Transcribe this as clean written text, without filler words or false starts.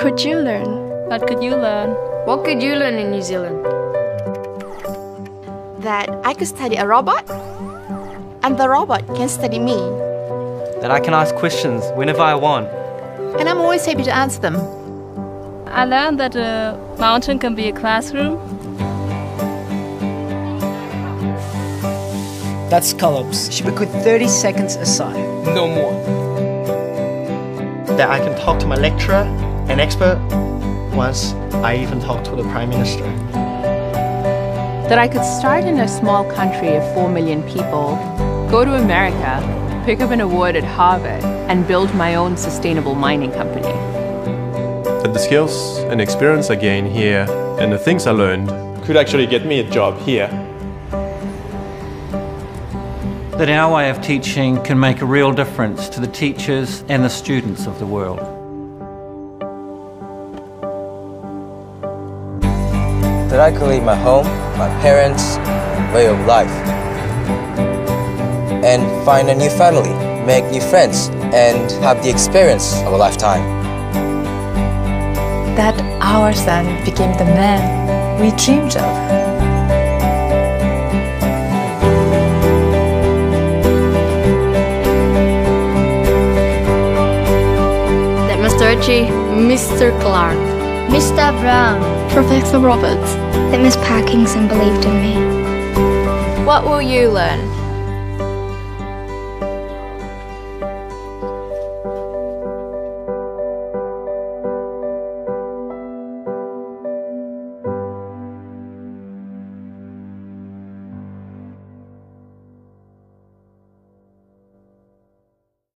could you learn? What could you learn? What could you learn in New Zealand? That I could study a robot, and the robot can study me. That I can ask questions whenever I want. And I'm always happy to answer them. I learned that a mountain can be a classroom. That's Kalops. She could 30 seconds aside. No more. That I can talk to my lecturer, an expert. Once I even talked to the Prime Minister. That I could start in a small country of 4 million people, go to America, pick up an award at Harvard, and build my own sustainable mining company. That the skills and experience I gain here and the things I learned could actually get me a job here. That our way of teaching can make a real difference to the teachers and the students of the world. That I could leave my home, my parents, way of life, and find a new family, make new friends, and have the experience of a lifetime. That our son became the man we dreamed of. That Mr. Ritchie, Mr. Clark, Mr. Brown, Professor Roberts, that Miss Parkinson believed in me. What will you learn?